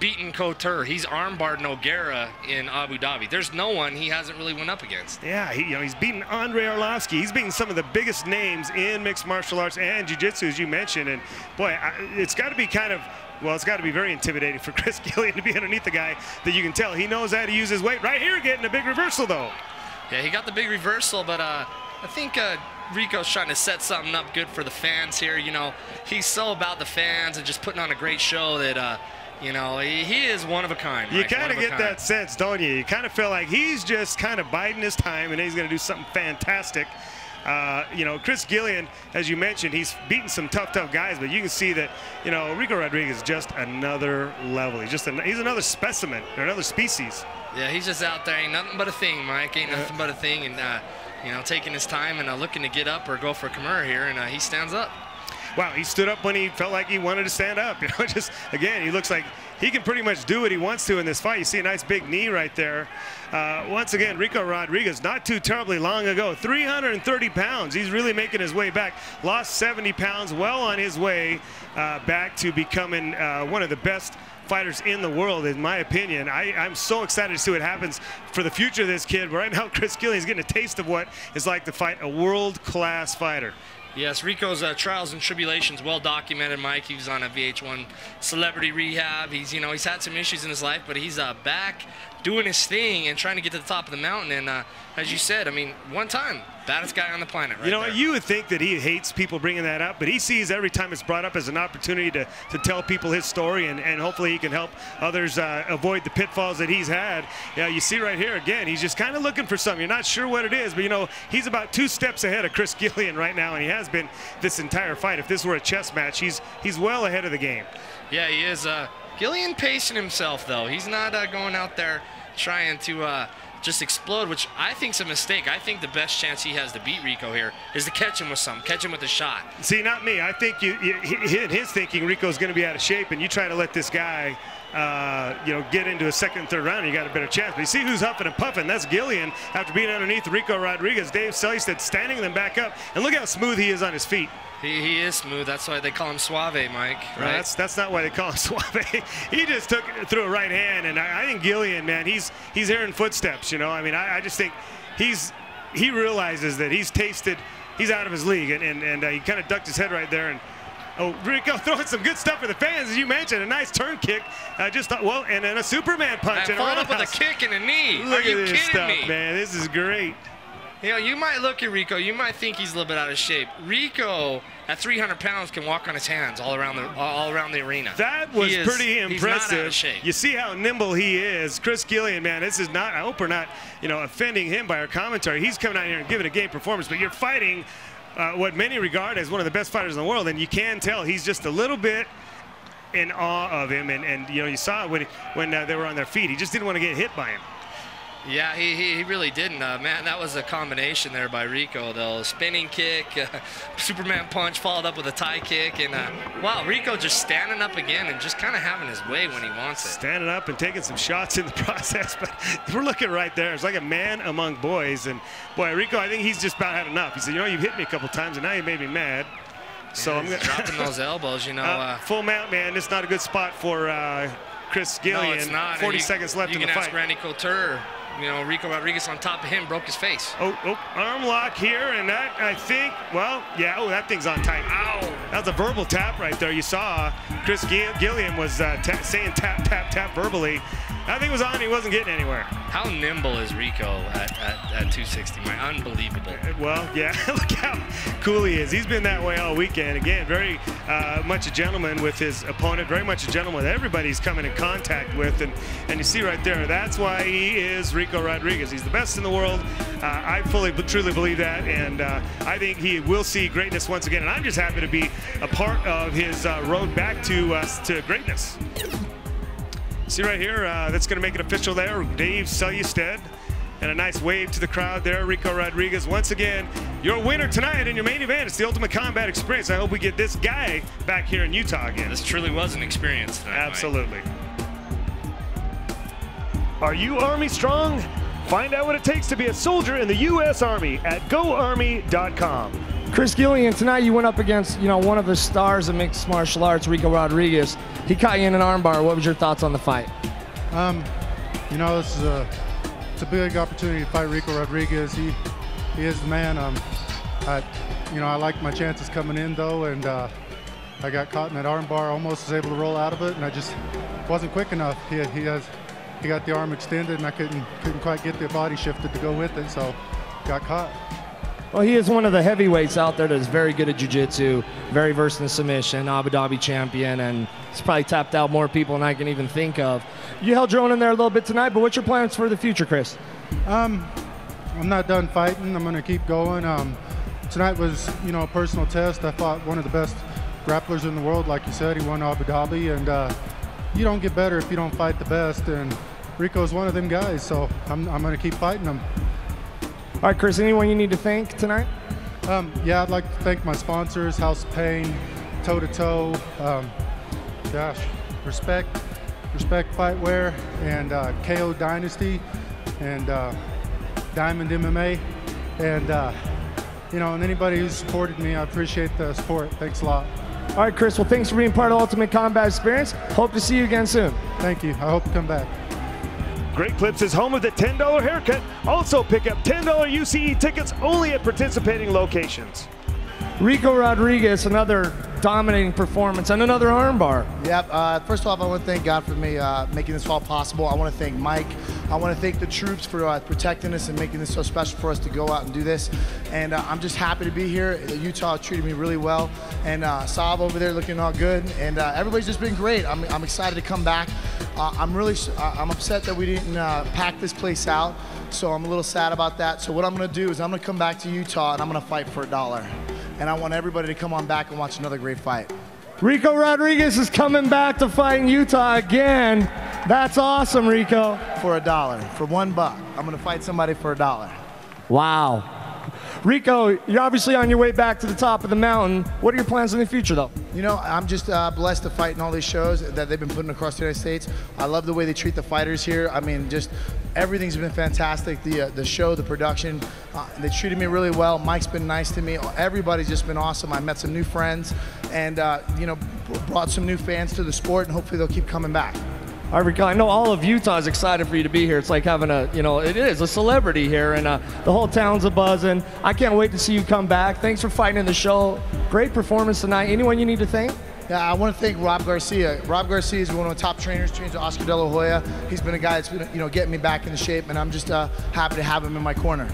beaten Couture. He's armbarred Nogueira in Abu Dhabi. There's no one he hasn't really went up against. Yeah, you know, he's beaten Andre Arlovsky. He's beaten some of the biggest names in mixed martial arts and jiu-jitsu, as you mentioned. And boy, it's got to be kind of, well, it's got to be very intimidating for Chris Guillen to be underneath the guy that you can tell he knows how to use his weight. Right here, getting a big reversal, though. Yeah, he got the big reversal, but I think Rico's trying to set something up good for the fans here. You know, he's so about the fans and just putting on a great show that you know, he is one of a kind. You kind of get that sense, don't you? You kind of feel like he's just kind of biding his time, and he's going to do something fantastic. You know, Chris Guillen, as you mentioned, he's beaten some tough guys, but you can see that, you know, Ricco Rodriguez is just another level. He's just he's another specimen, or another species. Yeah, he's just out there. Ain't nothing but a thing, Mike. Ain't nothing but a thing. And, you know, taking his time and looking to get up or go for a Kimura here, and he stands up. Wow, he stood up when he felt like he wanted to stand up. You know, just, again, he looks like he can pretty much do what he wants to in this fight. You see a nice big knee right there. Once again, Ricco Rodriguez, not too terribly long ago, 330 pounds. He's really making his way back. Lost 70 pounds, well on his way back to becoming one of the best fighters in the world, in my opinion. I'm so excited to see what happens for the future of this kid. But right now, Chris Guillen is getting a taste of what it's like to fight a world-class fighter. Yes, Rico's trials and tribulations well documented, Mike. He was on a VH1 celebrity rehab. He's, you know, he's had some issues in his life, but he's back doing his thing and trying to get to the top of the mountain. And as you said, I mean, one time, baddest guy on the planet, right? You know, you would think that he hates people bringing that up, but he sees every time it's brought up as an opportunity to tell people his story, and hopefully he can help others avoid the pitfalls that he's had. Yeah, you see right here again, he's just kind of looking for something. You're not sure what it is, but you know, he's about 2 steps ahead of Chris Guillen right now, and he has been this entire fight. If this were a chess match, he's well ahead of the game. Yeah, he is. Guillen pacing himself, though. He's not going out there trying to just explode, which I think's a mistake. I think the best chance he has to beat Rico here is to catch him with something, catch him with a shot. See, not me. I think in his thinking, Rico's going to be out of shape, and you try to let this guy you know, get into a second, third round, and you got a better chance. But you see who's huffing and puffing. That's Guillen after being underneath Ricco Rodriguez. Dave Sully said standing them back up, and look how smooth he is on his feet. He is smooth. That's why they call him Suave, Mike. Right? No, that's not why they call him Suave. He just took through a right hand, and I think Guillen, man, he's hearing footsteps. You know, I mean, I just think he realizes that he's out of his league, and he kind of ducked his head right there. And oh, Rico throwing some good stuff for the fans, as you mentioned. A nice turn kick. Well, and then a Superman punch. And followed up with a kick and a knee. Look at this stuff, man. This is great. You know, you might look at Rico, you might think he's a little bit out of shape. Rico, at 300 pounds, can walk on his hands all around the arena. That was pretty impressive. He's not out of shape. You see how nimble he is. Chris Guillen, man, this is not, I hope we're not, you know, offending him by our commentary. He's coming out here and giving a game performance, but you're fighting what many regard as one of the best fighters in the world, and you can tell he's just a little bit in awe of him, and you know, you saw it when they were on their feet. He just didn't want to get hit by him. Yeah, he really didn't. Man, that was a combination there by Rico, though. Spinning kick, Superman punch, followed up with a tie kick. And wow, Rico just standing up again and just kind of having his way when he wants it. Standing up and taking some shots in the process. But we're looking right there. It's like a man among boys. And boy, Rico, I think he's just about had enough. He said, you know, you've hit me a couple times, and now you made me mad. So yeah, I'm gonna dropping those elbows, you know. Full mount, man. It's not a good spot for Chris Guillen. No, it's not. 40 seconds left in the fight. You can ask Randy Couture. You know, Ricco Rodriguez on top of him broke his face. Oh, arm lock here, and that, I think, well, yeah, oh, that thing's on time. Ow! That was a verbal tap right there. You saw Chris Guillen was saying tap, tap, tap verbally. I think it was on, he wasn't getting anywhere. How nimble is Rico at 260, Mike? Unbelievable. Well, yeah, look how cool he is. He's been that way all weekend. Again, very much a gentleman with his opponent, very much a gentleman that everybody's coming in contact with. And you see right there, that's why he is Ricco Rodriguez. He's the best in the world. I fully, truly believe that. And I think he will see greatness once again. And I'm just happy to be a part of his road back to greatness. See right here, that's going to make it official there. Dave Sully, and a nice wave to the crowd there. Ricco Rodriguez, once again, your winner tonight in your main event. It's the Ultimate Combat Experience. I hope we get this guy back here in Utah again. This truly was an experience tonight. Absolutely. Mike. Are you Army strong? Find out what it takes to be a soldier in the U.S. Army at GoArmy.com. Chris Guillen, tonight you went up against, you know, one of the stars of mixed martial arts, Ricco Rodriguez. He caught you in an armbar. What was your thoughts on the fight? You know, this is it's a big opportunity to fight Ricco Rodriguez. He is the man. You know, I like my chances coming in though, and I got caught in that armbar. Almost was able to roll out of it, and I just wasn't quick enough. He got the arm extended, and I couldn't quite get the body shifted to go with it, so got caught. Well, he is one of the heavyweights out there that is very good at jiu-jitsu, very versed in submission, Abu Dhabi champion, and he's probably tapped out more people than I can even think of. You held your own in there a little bit tonight, but what's your plans for the future, Chris? I'm not done fighting. I'm going to keep going. Tonight was, you know, a personal test. I fought one of the best grapplers in the world, like you said. He won Abu Dhabi, and you don't get better if you don't fight the best, and Rico's one of them guys, so I'm going to keep fighting him. All right, Chris, anyone you need to thank tonight? Yeah, I'd like to thank my sponsors, House of Pain, Toe to Toe, gosh, Respect Fightwear, and KO Dynasty, and Diamond MMA, and you know, and anybody who's supported me, I appreciate the support. Thanks a lot. All right, Chris, well, thanks for being part of Ultimate Combat Experience. Hope to see you again soon. Thank you. I hope to come back. Great Clips is home of the $10 haircut. Also pick up $10 UCE tickets only at participating locations. Ricco Rodriguez, another dominating performance and another armbar. Yep. First off, I want to thank God for me making this all possible. I want to thank Mike. I want to thank the troops for protecting us and making this so special for us to go out and do this. And I'm just happy to be here. Utah treated me really well. And Saab over there looking all good. And everybody's just been great. I'm excited to come back. I'm upset that we didn't pack this place out. So I'm a little sad about that. So what I'm going to do is I'm going to come back to Utah and I'm going to fight for $1. And I want everybody to come on back and watch another great fight. Ricco Rodriguez is coming back to fight in Utah again. That's awesome, Ricco. For $1, for $1. I'm gonna fight somebody for $1. Wow. Ricco, you're obviously on your way back to the top of the mountain. What are your plans in the future, though? You know, I'm just blessed to fight in all these shows that they've been putting across the United States. I love the way they treat the fighters here. I mean, just everything's been fantastic. The show, the production, they treated me really well. Mike's been nice to me. Everybody's just been awesome. I met some new friends and, you know, brought some new fans to the sport, and hopefully they'll keep coming back. I know all of Utah is excited for you to be here. It's like having a, you know, it is a celebrity here, and the whole town's a buzzing. I can't wait to see you come back. Thanks for fighting in the show. Great performance tonight. Anyone you need to thank? Yeah, I want to thank Rob Garcia. Rob Garcia is one of the top trainers, trains with Oscar De La Hoya. He's been a guy that's been, you know, getting me back into shape, and I'm just happy to have him in my corner.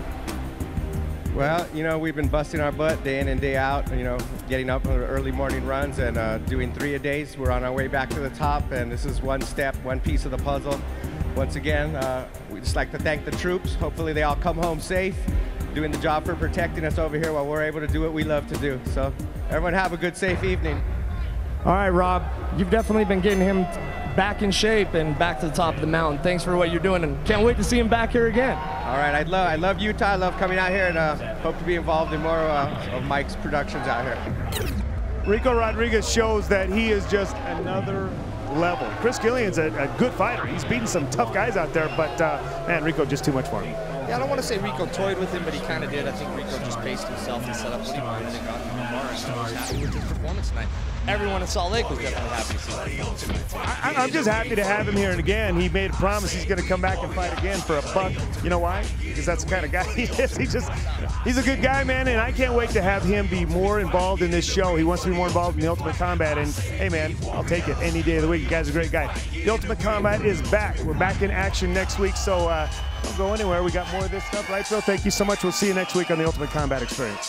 Well, you know, we've been busting our butt day in and day out, you know, getting up on early morning runs and doing three-a-days. We're on our way back to the top, and this is one step, one piece of the puzzle. Once again, we just like to thank the troops. Hopefully they all come home safe, doing the job for protecting us over here while we're able to do what we love to do. So everyone have a good, safe evening. All right, Rob, you've definitely been getting him back in shape and back to the top of the mountain. Thanks for what you're doing, and can't wait to see him back here again. All right, I love Utah. I love coming out here, and hope to be involved in more of Mike's productions out here. Ricco Rodriguez shows that he is just another level. Chris Guillen's a good fighter. He's beating some tough guys out there, but man, Ricco just too much for him. Yeah, I don't want to say Ricco toyed with him, but he kind of did. I think Ricco just paced himself and set up what he wanted and got him bar, and he was happy with his performance tonight. Everyone in Salt Lake was definitely happy to see him. I'm just happy to have him here, and again, he made a promise he's going to come back and fight again for $1. You know why? Because that's the kind of guy he is. He's a good guy, man, and I can't wait to have him be more involved in this show. He wants to be more involved in the Ultimate Combat, and hey, man, I'll take it any day of the week. You guys are great guys. The Ultimate Combat is back. We're back in action next week, so don't go anywhere. We got more of this stuff, right? So thank you so much. We'll see you next week on the Ultimate Combat Experience.